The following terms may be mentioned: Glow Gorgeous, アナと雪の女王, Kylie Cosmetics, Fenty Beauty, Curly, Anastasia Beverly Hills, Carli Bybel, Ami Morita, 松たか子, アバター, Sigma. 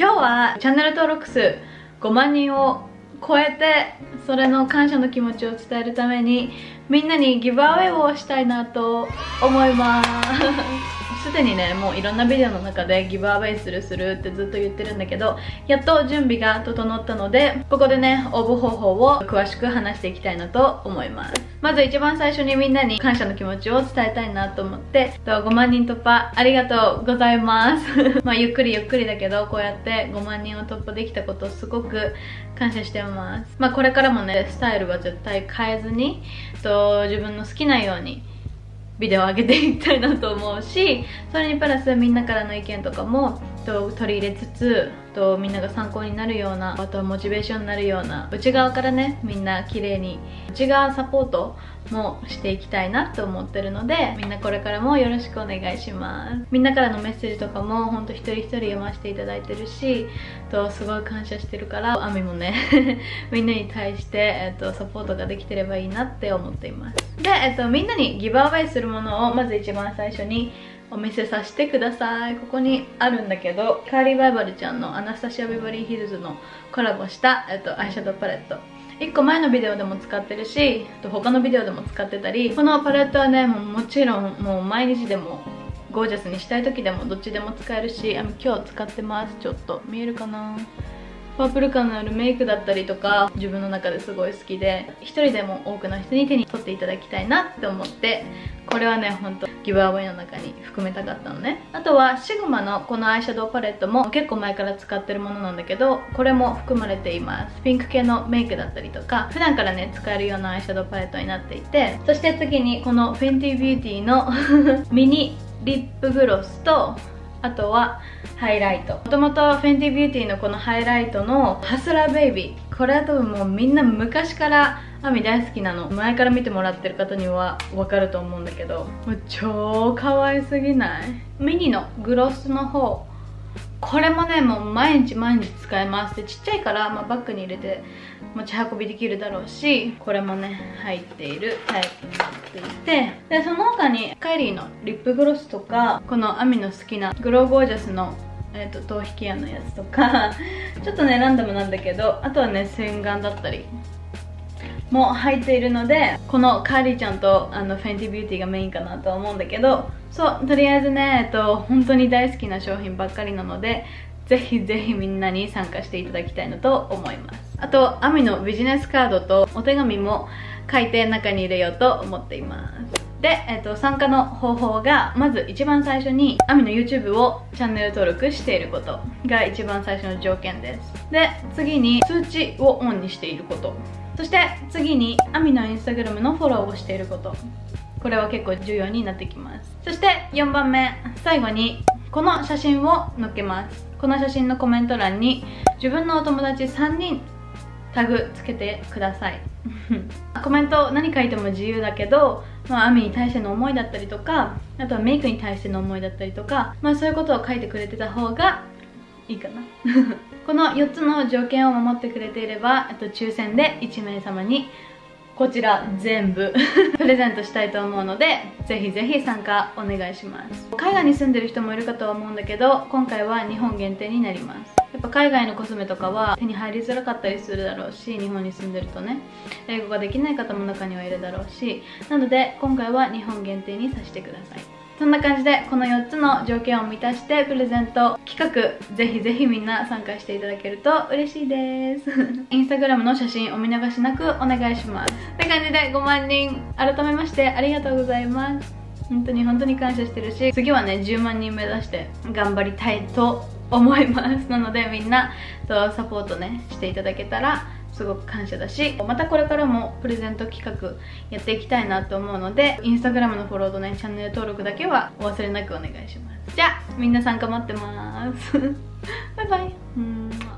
今日はチャンネル登録数5万人を超えて、それの感謝の気持ちを伝えるためにみんなにギブアウェイをしたいなと思いますすでにね、もういろんなビデオの中でギブアウェイするってずっと言ってるんだけど、やっと準備が整ったので、ここでね、応募方法を詳しく話していきたいなと思います。まず一番最初にみんなに感謝の気持ちを伝えたいなと思って、5万人突破ありがとうございますまあゆっくりだけど、こうやって5万人を突破できたことをすごく感謝してます。まあこれからもね、スタイルは絶対変えずに、自分の好きなようにビデオを上げていきたいなと思うし、それにプラスみんなからの意見とかも取り入れつつ、みんなが参考になるような、あとはモチベーションになるような、内側からね、みんな綺麗に内側サポートもしていきたいなと思ってるので、みんなこれからもよろしくお願いします。みんなからのメッセージとかもほんと一人一人読ませていただいてるし、すごい感謝してるから、アミもねみんなに対して、サポートができてればいいなって思っています。で、みんなにギブアウェイするものをまず一番最初にお見せさせてください。ここにあるんだけど、カーリー・バイバルちゃんのアナスタシア・ビバリーヒルズのコラボした、アイシャドウパレット、1個前のビデオでも使ってるし、他のビデオでも使ってたり、このパレットはね、もちろんもう毎日でもゴージャスにしたい時でもどっちでも使えるし、今日使ってます。ちょっと見えるかな、パープル感のあるメイクだったりとか、自分の中ですごい好きで、一人でも多くの人に手に取っていただきたいなって思って、これはね、ほんとギブアウェイの中に含めたかったのね。あとはシグマのこのアイシャドウパレットも結構前から使ってるものなんだけど、これも含まれています。ピンク系のメイクだったりとか、普段からね、使えるようなアイシャドウパレットになっていて、そして次にこのフェンティビューティーのミニリップグロスと、あとはハイライト。もともとフェンティビューティーのこのハイライトのハスラーベイビー、これは多分もうみんな昔からアミ大好きなの、前から見てもらってる方には分かると思うんだけど、もう超可愛すぎない？ミニのグロスの方、これもね、もう毎日使えます。で、ちっちゃいから、バッグに入れて持ち運びできるだろうし、これもね、入っているタイプになっていて、で、その他にカイリーのリップグロスとか、このアミの好きなグローゴージャスの頭皮ケアのやつとかちょっとね、ランダムなんだけど、あとはね、洗顔だったりも入っているので、このカーリーちゃんとフェンティビューティーがメインかなと思うんだけど、そう、とりあえずね、本当に大好きな商品ばっかりなので、ぜひぜひみんなに参加していただきたいなと思います。あと、アミのビジネスカードとお手紙も書いて中に入れようと思っています。で、参加の方法が、まず一番最初にアミの YouTube をチャンネル登録していることが一番最初の条件です。で、次に通知をオンにしていること、そして次にアミの Instagram のフォローをしていること、これは結構重要になってきます。そして4番目、最後にこの写真を載っけます。この写真のコメント欄に自分のお友達3人タグつけてくださいコメント何書いても自由だけど、アミに対しての思いだったりとか、あとはメイクに対しての思いだったりとか、そういうことを書いてくれてた方がいいかなこの4つの条件を守ってくれていれば、抽選で1名様にこちら全部プレゼントしたいと思うので、ぜひぜひ参加お願いします。海外に住んでる人もいるかとは思うんだけど、今回は日本限定になります。やっぱ海外のコスメとかは手に入りづらかったりするだろうし、日本に住んでるとね、英語ができない方も中にはいるだろうし、なので今回は日本限定にさせてください。そんな感じで、この4つの条件を満たしてプレゼント企画、ぜひぜひみんな参加していただけると嬉しいですインスタグラムの写真お見逃しなくお願いします。って感じで、5万人改めましてありがとうございます。本当に感謝してるし、次はね、10万人目指して頑張りたいと思います。なのでみんなサポートね、していただけたらすごく感謝だし、またこれからもプレゼント企画やっていきたいなと思うので、インスタグラムのフォローとね、チャンネル登録だけはお忘れなくお願いします。じゃあみんな参加待ってますバイバイ。